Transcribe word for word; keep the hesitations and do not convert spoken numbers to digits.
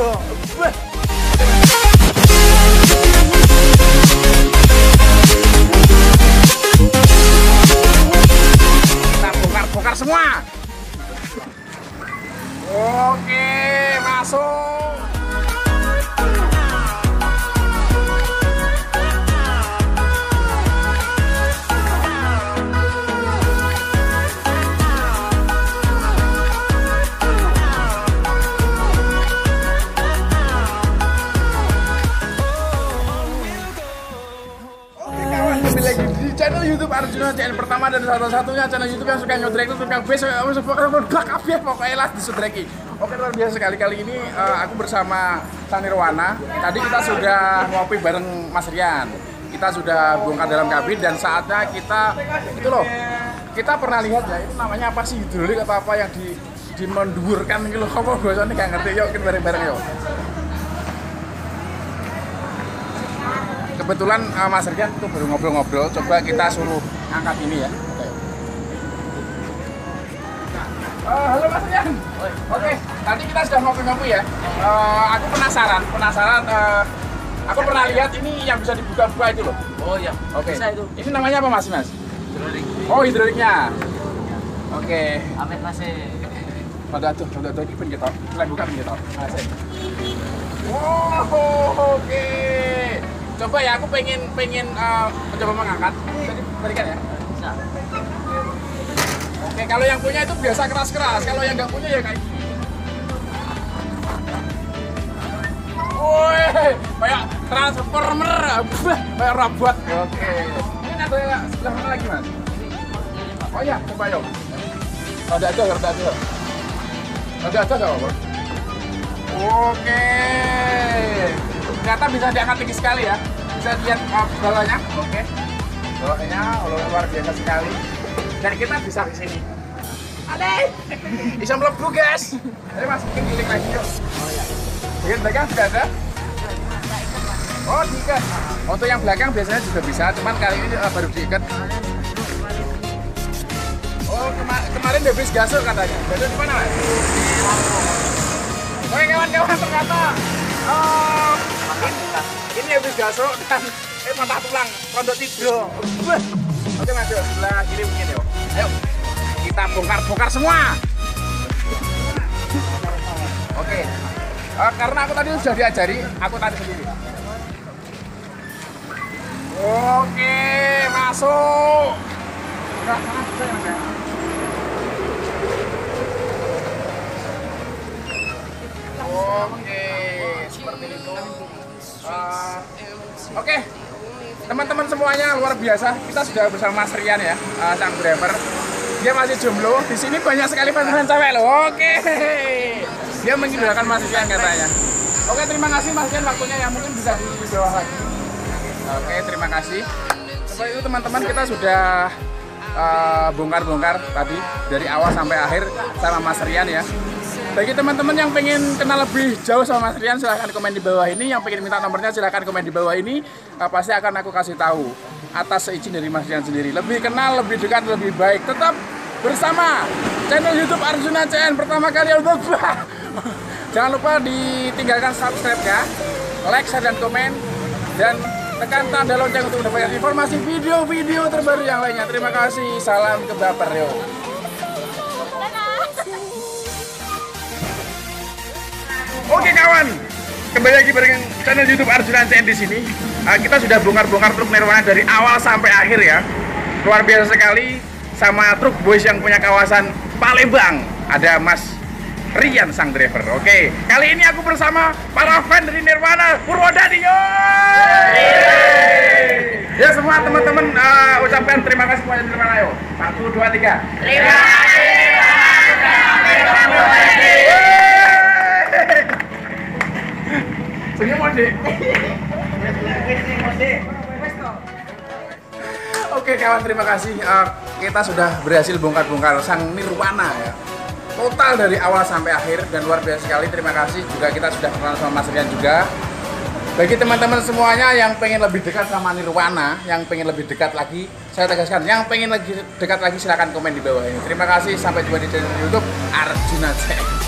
bro. Bah. Kita bongkar-bongkar semua. Oke, masuk. Channel YouTube Arjuna, channel pertama dan satu-satunya channel YouTube yang suka nyodrek itu tukang base, pokoknya lah disodreki. Oke, luar biasa sekali. Kali ini uh, aku bersama Tanirwana. Tadi kita sudah ngopi bareng Mas Rian, kita sudah bongkar dalam kabin, dan saatnya kita itu loh, kita pernah lihat ya, itu namanya apa sih, hidrolik atau apa yang di dimendurkan gitu loh, apa bahasanya nggak ngerti. Yuk kita bareng-bareng yuk. Kebetulan uh, Mas Rian itu baru ngobrol-ngobrol, coba kita suruh angkat ini ya. Uh, halo Mas Rian. Oke, okay, tadi kita sudah ngopi-ngopi ya. Uh, aku penasaran, penasaran. Uh, aku pernah lihat ini yang bisa dibuka-buka itu loh. Oh iya. Oke. Okay. Ini namanya apa Mas Mas? Hidrolik. Oh hidroliknya. Oke. Okay. Amit Mas. Pada tuh, pada tuh ini pun kita, kita buka pun kita. Mas. Wow, oke. Okay. Coba ya, aku pengen pengen uh, mencoba mengangkat. Bisa diberikan ya? Bisa. Oke, kalau yang punya itu biasa keras-keras. Kalau yang nggak punya ya kayak gini. Woi, kayak transformer. Kayak robot. Oke. Ini ada yang sebelah mana lagi, Mas? Oh iya, coba yuk. Ada aja, ada aja. Ada aja nggak apa-apa? Oke. Ternyata bisa diangkat tinggi sekali ya. Bisa lihat uh, bolanya, oke. Bolanya luar biasa sekali. Dan kita bisa ke sini. Adeh, bisa melebu guys. Jadi masukin giling lagi yuk. Oh ya. Bagian belakang sudah ada. Oh diikat. Untuk yang belakang biasanya juga bisa, cuman kali ini uh, baru diikat. Oh kema kemarin bebas gasur katanya. Gasur di mana mas? Oke kawan-kawan ternyata. Oh. Ini habis gasrok dan eh patah tulang, kondok tidro. Oke mas, sebelah kiri mungkin yuk. Ayo, kita bongkar-bongkar semua. Oke, uh, karena aku tadi sudah diajari, aku tadi sendiri. Oke, masuk. Oke, seperti itu. Uh, Oke, okay. Teman-teman semuanya luar biasa. Kita sudah bersama Mas Rian ya, uh, sang driver. Dia masih jomblo. Di sini banyak sekali fans-fans cewek loh. Oke, okay. Dia mengidolakan Mas Rian katanya. Oke, okay, terima kasih Mas Rian waktunya ya, mungkin bisa di bawah lagi. Oke, okay, terima kasih. Setelah itu teman-teman kita sudah bongkar-bongkar uh, tadi dari awal sampai akhir sama Mas Rian ya. Bagi teman-teman yang pengen kenal lebih jauh sama Mas Rian, silahkan komen di bawah ini. Yang pengen minta nomornya silahkan komen di bawah ini. uh, Pasti akan aku kasih tahu atas seizin dari Mas Rian sendiri. Lebih kenal, lebih dekat, lebih baik. Tetap bersama channel YouTube Arjuna C N pertama kali untuk jangan lupa ditinggalkan subscribe ya, like, share, dan komen. Dan tekan tanda lonceng untuk mendapatkan informasi video-video terbaru yang lainnya. Terima kasih, salam kebaper yo. Oke kawan, kembali lagi bareng channel YouTube Arjuna C N di sini. Uh, kita sudah bongkar-bongkar truk Nirwana dari awal sampai akhir ya. Luar biasa sekali sama truk boys yang punya kawasan Palembang. Ada Mas Rian sang driver. Oke, kali ini aku bersama para fan dari Nirwana, Purwodadi. Ya semua teman-teman uh, ucapkan terima kasih kepada Nirwana yo. Satu, dua, tiga. Terima kasih. Oke kawan, terima kasih. Uh, kita sudah berhasil bongkar-bongkar sang Nirwana ya. Total dari awal sampai akhir dan luar biasa sekali. Terima kasih juga kita sudah kenal sama Mas Rian juga. Bagi teman-teman semuanya yang pengen lebih dekat sama Nirwana, yang pengen lebih dekat lagi, saya tegaskan, yang pengen lebih dekat lagi silahkan komen di bawah ini. Terima kasih, sampai jumpa di channel YouTube Arjuna C N.